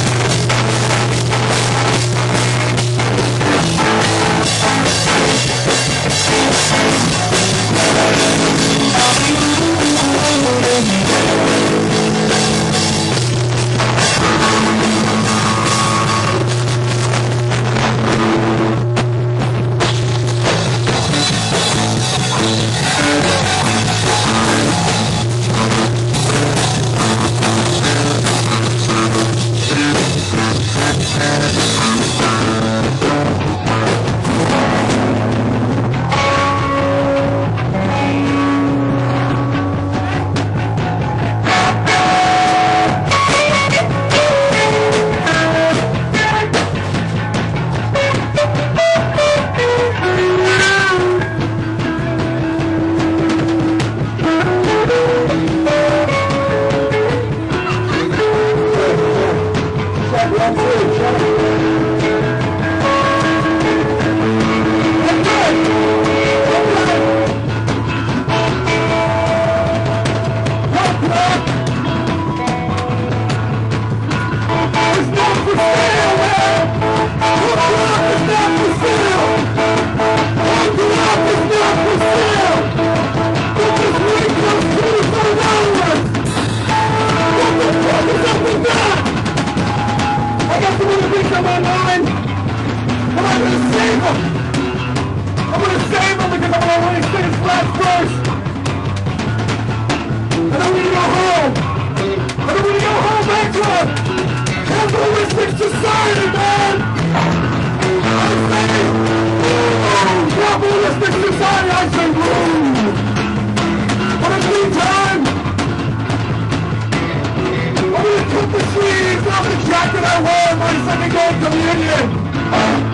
sleeves off the jacket I wore in my Sunday gold communion.